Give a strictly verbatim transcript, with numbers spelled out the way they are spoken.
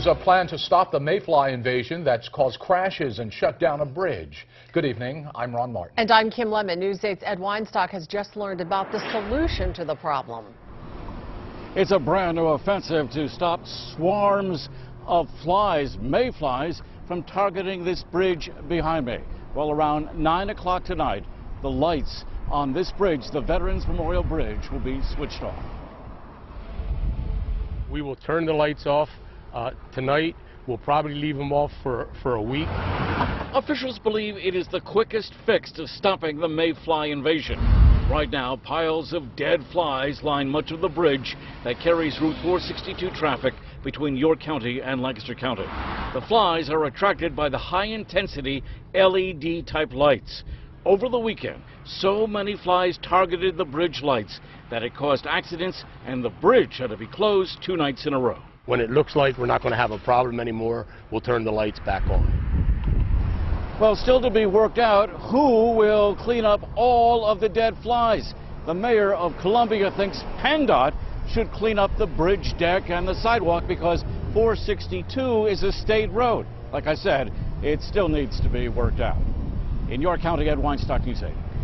News, a plan to stop the mayfly invasion that's caused crashes and shut down a bridge. Good evening, I'm Ron Martin. And I'm Kim Lemon. News eight's Ed Weinstock has just learned about the solution to the problem. It's a brand new offensive to stop swarms of flies, mayflies, from targeting this bridge behind me. Well, around nine o'clock tonight, the lights on this bridge, the Veterans Memorial Bridge, will be switched off. We will turn the lights off uh, tonight. We'll probably leave them off for, for a week. Officials believe it is the quickest fix to stopping the mayfly invasion. Right now, piles of dead flies line much of the bridge that carries Route four sixty-two traffic between York County and Lancaster County. The flies are attracted by the high-intensity L E D-type lights. Over the weekend, so many flies targeted the bridge lights that it caused accidents, and the bridge had to be closed two nights in a row. When it looks like we're not going to have a problem anymore, we'll turn the lights back on. Well, still to be worked out, who will clean up all of the dead flies? The mayor of Columbia thinks PennDOT should clean up the bridge deck and the sidewalk because four sixty-two is a state road. Like I said, it still needs to be worked out. In York County, Ed Weinstock, News eight.